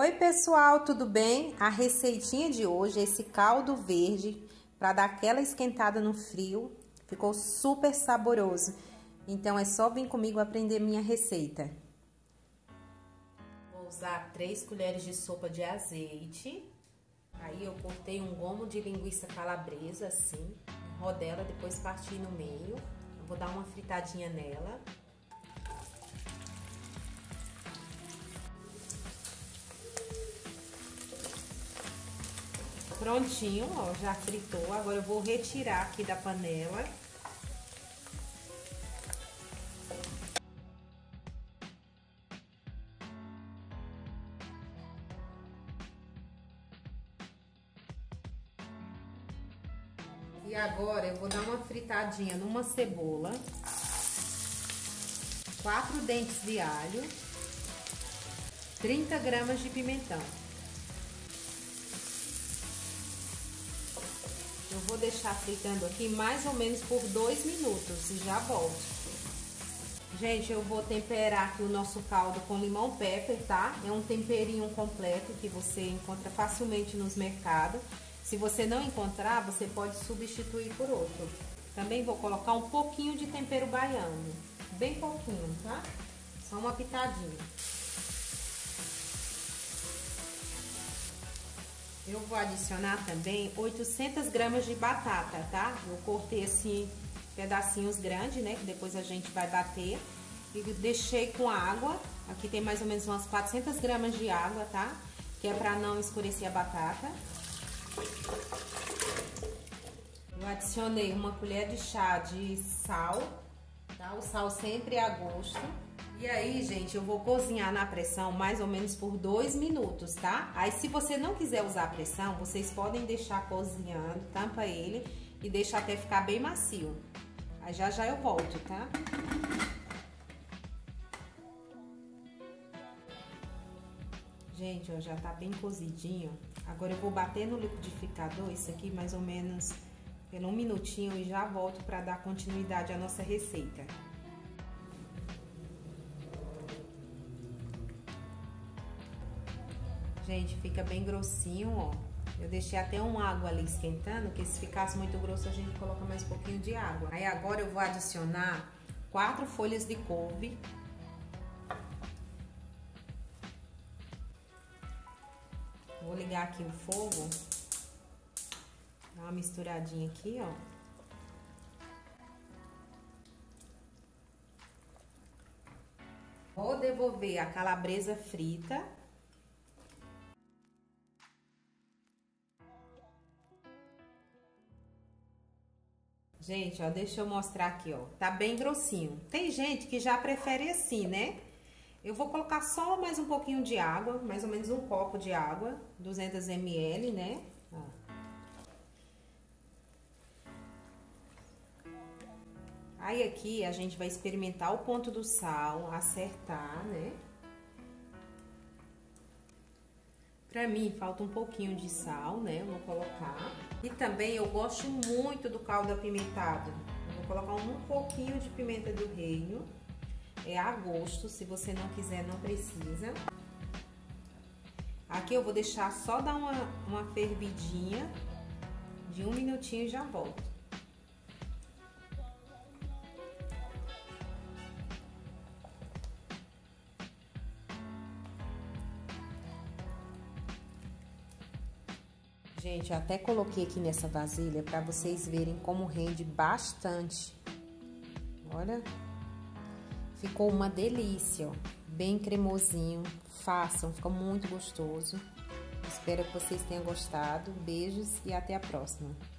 Oi pessoal, tudo bem? A receitinha de hoje é esse caldo verde para dar aquela esquentada no frio. Ficou super saboroso. Então é só vir comigo aprender minha receita. Vou usar 3 colheres de sopa de azeite. Aí eu cortei um gomo de linguiça calabresa assim, rodei ela, depois parti no meio. Eu vou dar uma fritadinha nela. Prontinho, ó, já fritou. Agora eu vou retirar aqui da panela. E agora eu vou dar uma fritadinha numa cebola, 4 dentes de alho, 30 gramas de pimentão. Eu vou deixar fritando aqui mais ou menos por 2 minutos e já volto. Gente, eu vou temperar aqui o nosso caldo com limão pepper, tá? É um temperinho completo que você encontra facilmente nos mercados. Se você não encontrar, você pode substituir por outro. Também vou colocar um pouquinho de tempero baiano. Bem pouquinho, tá? Só uma pitadinha. Eu vou adicionar também 800 gramas de batata, tá? Eu cortei assim pedacinhos grandes, né? Que depois a gente vai bater. E deixei com água. Aqui tem mais ou menos umas 400 gramas de água, tá? Que é pra não escurecer a batata. Eu adicionei uma colher de chá de sal, tá? O sal sempre a gosto. E aí, gente, eu vou cozinhar na pressão mais ou menos por 2 minutos, tá? Aí, se você não quiser usar a pressão, vocês podem deixar cozinhando, tampa ele e deixa até ficar bem macio. Aí, já já eu volto, tá? Gente, ó, já tá bem cozidinho. Agora, eu vou bater no liquidificador isso aqui mais ou menos pelo 1 minutinho e já volto pra dar continuidade à nossa receita. Gente, fica bem grossinho, ó. Eu deixei até uma água ali esquentando, que se ficasse muito grosso a gente coloca mais um pouquinho de água. Aí agora eu vou adicionar 4 folhas de couve. Vou ligar aqui o fogo. Dá uma misturadinha aqui, ó. Vou devolver a calabresa frita. Gente, ó, deixa eu mostrar aqui, ó, tá bem grossinho. Tem gente que já prefere assim, né? Eu vou colocar só mais um pouquinho de água, mais ou menos um copo de água, 200 ml, né? Ó. Aí aqui a gente vai experimentar o ponto do sal, acertar, né? Pra mim, falta um pouquinho de sal, né? Eu vou colocar. E também eu gosto muito do caldo apimentado. Eu vou colocar um pouquinho de pimenta do reino. É a gosto, se você não quiser, não precisa. Aqui eu vou deixar só dar uma fervidinha de 1 minutinho e já volto. Gente, eu até coloquei aqui nessa vasilha para vocês verem como rende bastante. Olha, ficou uma delícia, ó. Bem cremosinho. Façam, fica muito gostoso. Espero que vocês tenham gostado. Beijos e até a próxima.